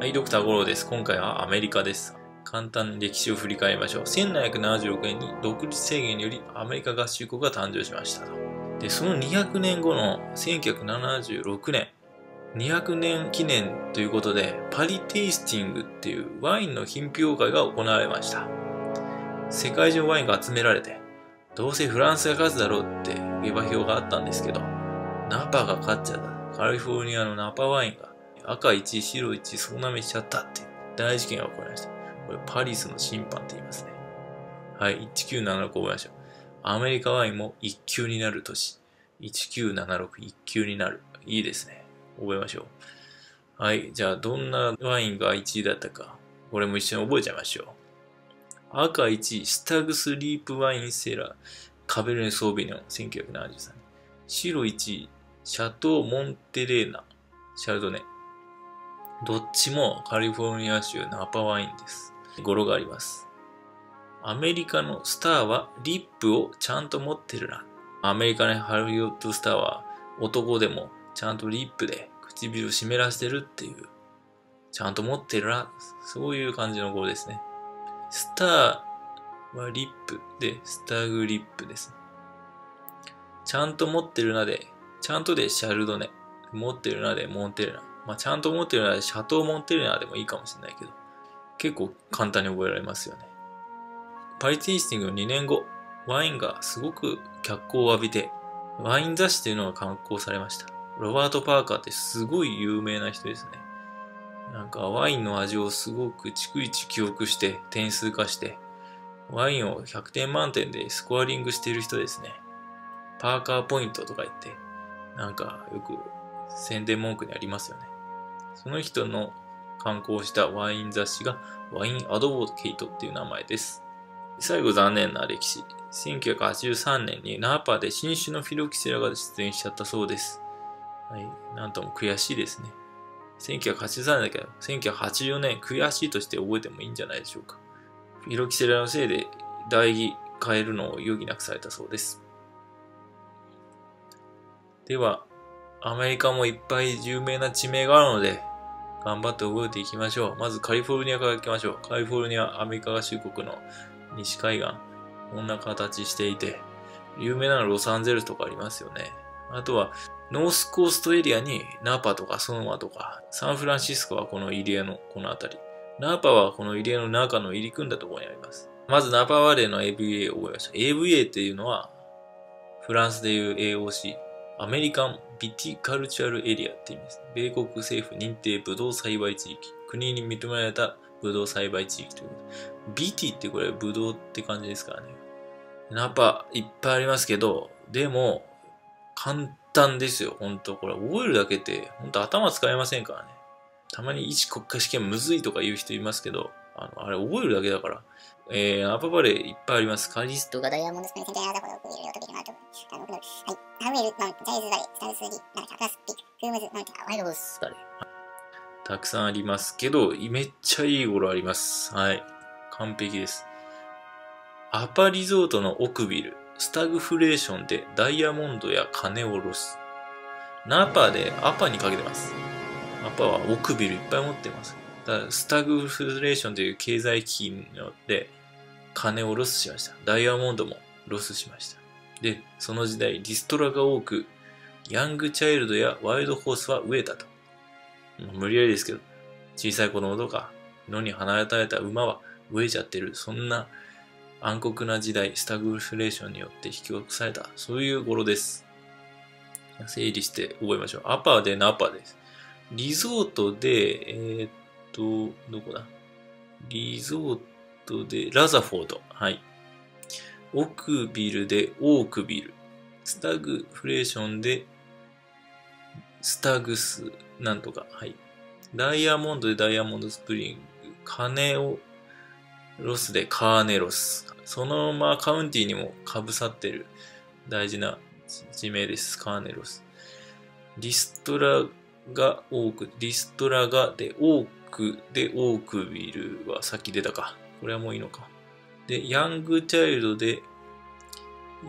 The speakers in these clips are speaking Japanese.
はい、ドクターゴローです。今回はアメリカです。簡単に歴史を振り返りましょう。1776年に独立制限によりアメリカ合衆国が誕生しましたと。で、その200年後の1976年、200年記念ということで、パリテイスティングっていうワインの品評会が行われました。世界中のワインが集められて、どうせフランスが勝つだろうって下馬評があったんですけど、ナパが勝っちゃった。カリフォルニアのナパワインが赤1、白1、総なめしちゃったっていう大事件が起こりました。これパリスの審判って言いますね。はい、1976覚えましょう。アメリカワインも1級になる年。1976、1級になる。いいですね。覚えましょう。はい、じゃあどんなワインが1位だったか、これも一緒に覚えちゃいましょう。赤1位、スタグスリープワインセラー、カベルネ・ソーヴィニョン、1973年。白1位、シャトー・モンテレーナ、シャルドネ。どっちもカリフォルニア州ナパワインです。語呂があります。アメリカのスターはリップをちゃんと持ってるな。アメリカのハリウッドスターは男でもちゃんとリップで唇を湿らせてるっていう、ちゃんと持ってるな。そういう感じの語呂ですね。スターはリップで、スタグリップです。ちゃんと持ってるなで、ちゃんとでシャルドネ。持ってるなでモンテレナ。まあちゃんと持ってるなでシャトーモンテレナでもいいかもしれないけど、結構簡単に覚えられますよね。パリテイスティングの2年後、ワインがすごく脚光を浴びて、ワイン雑誌というのが刊行されました。ロバート・パーカーってすごい有名な人ですね。なんかワインの味をすごく逐一記憶して点数化して、ワインを100点満点でスコアリングしている人ですね。パーカーポイントとか言って、なんかよく宣伝文句にありますよね。その人の刊行したワイン雑誌がワインアドボケイトっていう名前です。最後残念な歴史。1983年にナーパで新種のフィロキセラが出現しちゃったそうです。はい、なんとも悔しいですね。1983年だけど、1984年悔しいとして覚えてもいいんじゃないでしょうか。フィロキセラのせいで代議変えるのを余儀なくされたそうです。では、アメリカもいっぱい有名な地名があるので、頑張って覚えていきましょう。まずカリフォルニアから行きましょう。カリフォルニア、アメリカ合衆国の西海岸。こんな形していて、有名なのはロサンゼルスとかありますよね。あとは、ノースコーストエリアにナパとかソノマとか、サンフランシスコはこの入江のこの辺り。ナパはこの入江の中の入り組んだところにあります。まずナパワレーの AVA を覚えました。AVA っていうのは、フランスでいう AOC、アメリカンビティカルチャルエリアって意味です。米国政府認定ブドウ栽培地域。国に認められたブドウ栽培地域ということで。ビティってこれブドウって感じですからね。ナパいっぱいありますけど、でも、簡単ですよ。ほんと。これ覚えるだけって、ほんと頭使えませんからね。たまに一国家試験むずいとか言う人いますけど、あれ覚えるだけだから。ナパバレーいっぱいあります。カリストがダイヤモンドスペンセンティアダコドを組み入れるときになると。はい。ハウエルマウント、ジャイズバレー、スタルスリー、なんかプラスピック、フームズマウント、ワイドホースバレー。たくさんありますけど、めっちゃいい語呂あります。はい。完璧です。アパリゾートの奥ビル。スタグフレーションでダイヤモンドや金を下ろす。ナパでアパにかけてます。アパは奥ビルいっぱい持ってます。だからスタグフレーションという経済危機によって金をロスしました。ダイヤモンドもロスしました。で、その時代リストラが多く、ヤングチャイルドやワイルドホースは飢えたと。無理やりですけど、小さい子供とか野に放たれた馬は飢えちゃってる。そんな暗黒な時代、スタグフレーションによって引き起こされた、そういう頃です。整理して覚えましょう。アパでナパです。リゾートで、どこだ？リゾートでラザフォード。はい。オクビルでオークビル。スタグフレーションでスタグスなんとか。はい。ダイヤモンドでダイヤモンドスプリング。金をロスでカーネロス。そのままカウンティにもかぶさってる大事な地名です。カーネロス。リストラが多く、リストラがで多くでオークビルはさっき出たか。これはもういいのか。で、ヤングチャイルドで、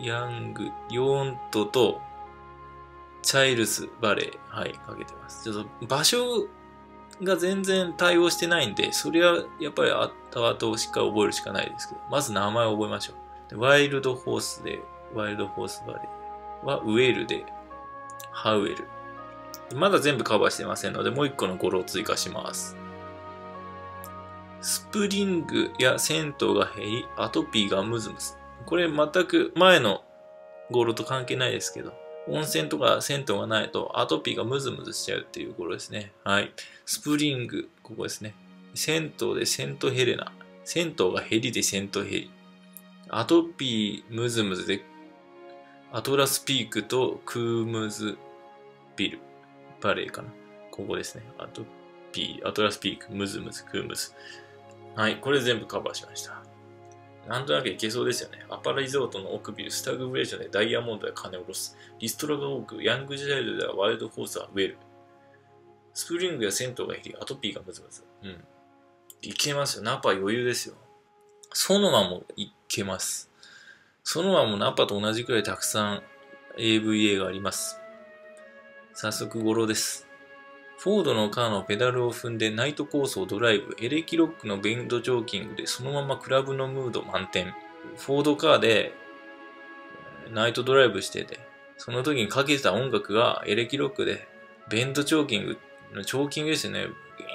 ヤング、ヨントとチャイルスバレー、はい、かけてます。ちょっと場所が全然対応してないんで、それはやっぱり後々しっかり覚えるしかないですけど、まず名前を覚えましょう。でワイルドホースで、ワイルドホースバレーはウェルで、ハウエル。まだ全部カバーしてませんので、もう1個の語呂を追加します。スプリングや銭湯が減り、アトピーがムズムズ。これ全く前の語呂と関係ないですけど、温泉とか銭湯がないとアトピーがムズムズしちゃうっていう語呂ですね。はい。スプリング、ここですね。銭湯でセントヘレナ。銭湯が減りでセントヘリ。アトピームズムズで、アトラスピークとクームズビル。バレーかな。ここですね。アトラスピーク、ムズムズ、クームズ。はい。これ全部カバーしました。なんとなくいけそうですよね。アパリゾートの奥ビル、スタグブレーションでダイヤモンドで金を下ろす。リストラが多く、ヤングジャイルドではワイルドホースはウェル。スプリングや銭湯が減り、アトピーがムズムズ。うん。いけますよ。ナパ余裕ですよ。ソノマもいけます。ソノマもナパと同じくらいたくさん AVA があります。早速語呂です。フォードのカーのペダルを踏んでナイトコースをドライブ、エレキロックのベンドジョーキングでそのままクラブのムード満点。フォードカーでナイトドライブしてて、その時にかけてた音楽がエレキロックでベンドチョーキング、チョーキングですよね。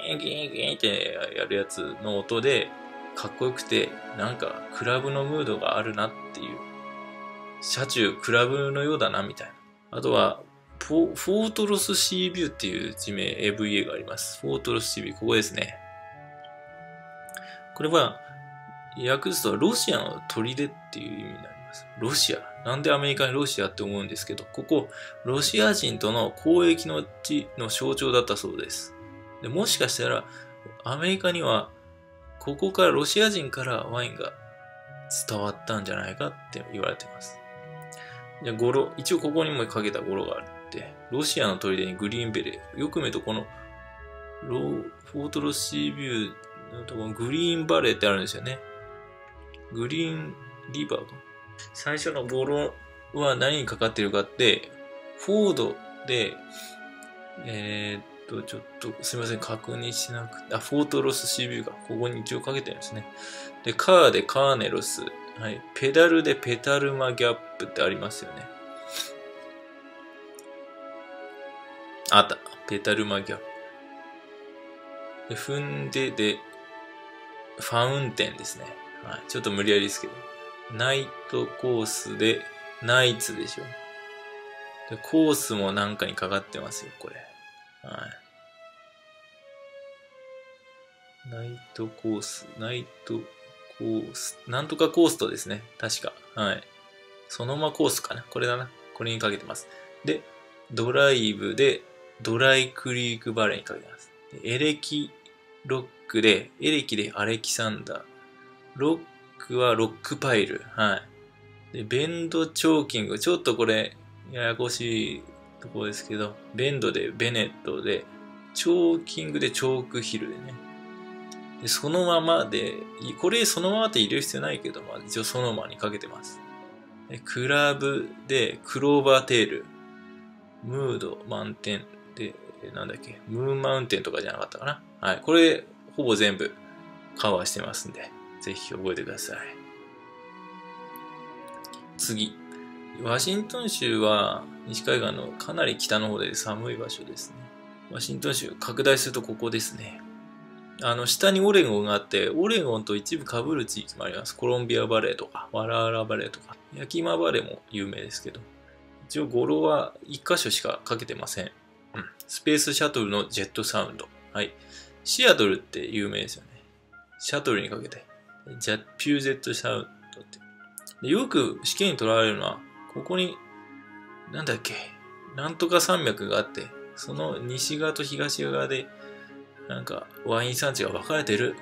ギンギンギンってやるやつの音でかっこよくて、なんかクラブのムードがあるなっていう。車中クラブのようだなみたいな。あとは、フォートロスシービューっていう地名 AVA があります。フォートロスシービュー、ここですね。これは、訳すとロシアの砦っていう意味になります。ロシア。なんでアメリカにロシアって思うんですけど、ここ、ロシア人との交易の地の象徴だったそうです。でもしかしたら、アメリカには、ここからロシア人からワインが伝わったんじゃないかって言われています。じゃあ語呂、一応ここにもかけた語呂がある。ロシアの砦にグリーンベレー。よく見るとこのフォートロスシービューのところにグリーンバレーってあるんですよね。グリーンリバーか。最初の語呂は何にかかってるかって、フォードで、ちょっとすみません、確認しなくて、あ、フォートロスシービューがここに一応かけてるんですね。で、カーでカーネロス。はい。ペダルでペタルマギャップってありますよね。あった。ペタルマギャップ。踏んでで、ファウンテンですね。はい。ちょっと無理やりですけど。ナイトコースで、ナイツでしょ。で、コースもなんかにかかってますよ、これ。はい。ナイトコース、ナイトコース、なんとかコースとですね。確か。はい。そのままコースかな。これだな。これにかけてます。で、ドライブでドライクリークバレーにかけます。エレキロックで、エレキでアレキサンダー。ロックはロックパイル。はい。で、ベンドチョーキング。ちょっとこれ、ややこしいところですけど、ベンドでベネットで、チョーキングでチョークヒルでね。で、そのままで、これそのままって入れる必要ないけど、まあ、一応そのままにかけてます。で、クラブでクローバーテール。ムード満点で、なんだっけ、ムーンマウンテンとかじゃなかったかな。はい。これ、ほぼ全部カバーしてますんで、ぜひ覚えてください。次。ワシントン州は、西海岸のかなり北の方で寒い場所ですね。ワシントン州、拡大するとここですね。下にオレゴンがあって、オレゴンと一部被る地域もあります。コロンビアバレーとか、ワラーラバレーとか、ヤキマバレーも有名ですけど。一応語呂は1箇所しかかけてません。うん。スペースシャトルのジェットサウンド。はい。シアトルって有名ですよね。シャトルにかけて。ピュージェットサウンドって。でよく試験に取られるのは、ここに、なんだっけ、なんとか山脈があって、その西側と東側で、なんかワイン産地が分かれてる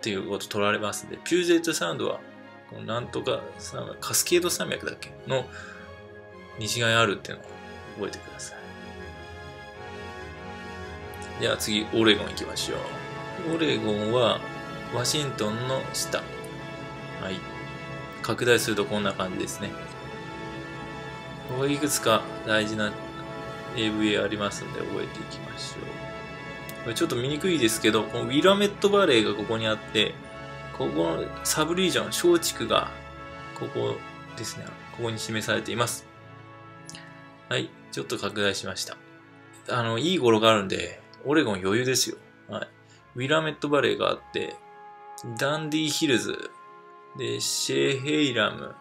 っていうこと取られますんで、ピュージェットサウンドは、このなんとか山脈、カスケード山脈だっけの、西側にあるっていうのを覚えてください。では次、オレゴン行きましょう。オレゴンはワシントンの下。はい。拡大するとこんな感じですね。ここいくつか大事な AVA ありますので覚えていきましょこれちょっと見にくいですけど、このウィラメットバレーがここにあって、ここのサブリージョン、小地区が、ここですね。ここに示されています。はい。ちょっと拡大しました。いい語呂があるんで、オレゴン余裕ですよ。はい。ウィラメットバレーがあって、ダンディヒルズ、で、シェーヘイラム、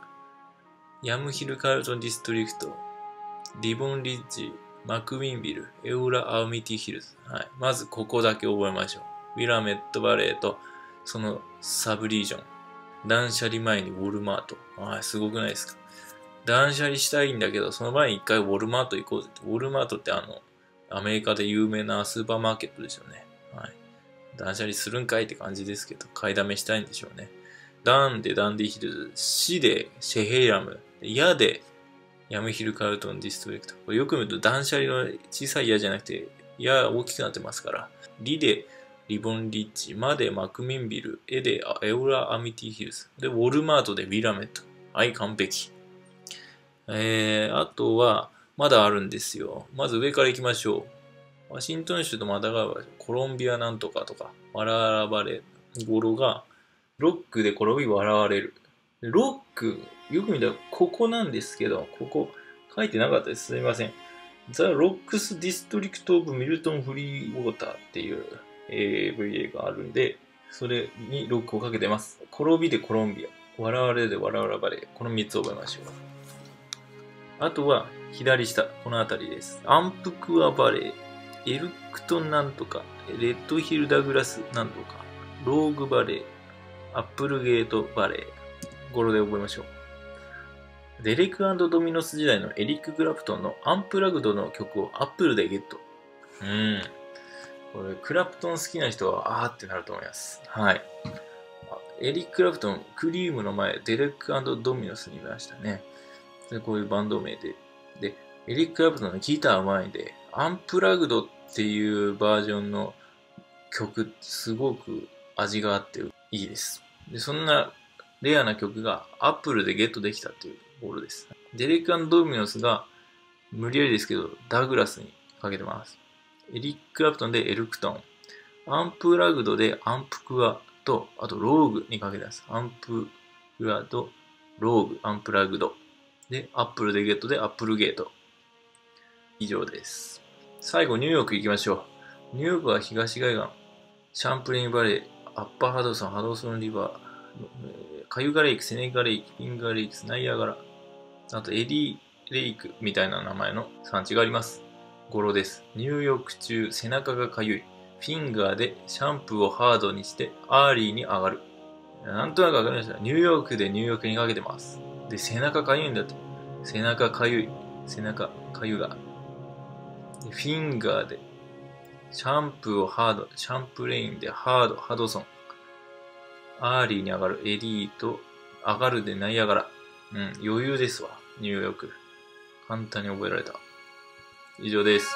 ヤムヒルカールトンディストリクト、ディボンリッジ、マクウィンビル、エウラ・アウミティヒルズ。はい。まずここだけ覚えましょう。ウィラメットバレーと、そのサブリージョン。断捨離前にウォルマート。はい、すごくないですか。断捨離したいんだけど、その前に一回ウォルマート行こうぜって。ウォルマートってアメリカで有名なスーパーマーケットですよね。はい。断捨離するんかいって感じですけど、買いだめしたいんでしょうね。ダンでダンディヒルズ、シでシェヘイラム、ヤでヤムヒルカルトンディストリクト。これよく見ると断捨離の小さいヤじゃなくて、ヤ大きくなってますから。リでリボンリッチ、マでマクミンビル、エでエオラアミティヒルズ。で、ウォルマートでウィラメット。はい、完璧。あとは、まだあるんですよ。まず上から行きましょう。ワシントン州とマダガスカル、コロンビアなんとかとか、ワラワラバレー、語呂が、ロックで転び笑われる。ロック、よく見たらここなんですけど、ここ書いてなかったです。すみません。The Rocks District of Milton Freewater っていう、AVA があるんで、それにロックをかけてます。転びでコロンビア、笑われで笑わらばれ、この3つ覚えましょう。あとは、左下、この辺りです。アンプクアバレー、エルクトンなんとか、レッドヒルダグラスなんとか、ローグバレー、アップルゲートバレー、語呂で覚えましょう。デレック&ドミノス時代のエリック・クラプトンのアンプラグドの曲をアップルでゲット。これ、クラプトン好きな人は、あーってなると思います。はい。エリック・クラプトン、クリームの前、デレック&ドミノスにいましたね。で、こういうバンド名で。で、エリック・クラプトンのギターうまいんで、アンプラグドっていうバージョンの曲、すごく味があっていいです。で、そんなレアな曲がアップルでゲットできたっていうところです。デレック&ドミノスが、無理やりですけど、ダグラスにかけてます。エリック・クラプトンでエルクトン。アンプラグドでアンプクアと、あとローグにかけてます。アンプクアとローグ、アンプラグド。で、アップルでゲットでアップルゲート。以上です。最後、ニューヨーク行きましょう。ニューヨークは東海岸。シャンプリンバレー、アッパーハドソン、ハドソンリバー、カユガレイク、セネガレイク、ピンガレイク、ナイアガラ。あと、エリーレイクみたいな名前の産地があります。語呂です。ニューヨーク中、背中がかゆい。フィンガーでシャンプーをハードにして、アーリーに上がる。なんとなくわかりました。ニューヨークでニューヨークにかけてます。で、背中かゆいんだと。背中かゆい。背中かゆが。で、フィンガーで、シャンプーをハード、シャンプレインでハード、ハドソン。アーリーに上がる、エリート、上がるでナイアガラ。余裕ですわ。ニューヨーク。簡単に覚えられた。以上です。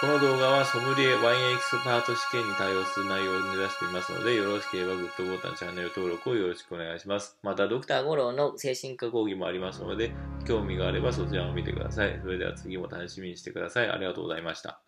この動画はソムリエワインエキスパート試験に対応する内容を目指していますので、よろしければグッドボタン、チャンネル登録をよろしくお願いします。また、ドクター・ゴローの精神科講義もありますので、興味があればそちらも見てください。それでは次も楽しみにしてください。ありがとうございました。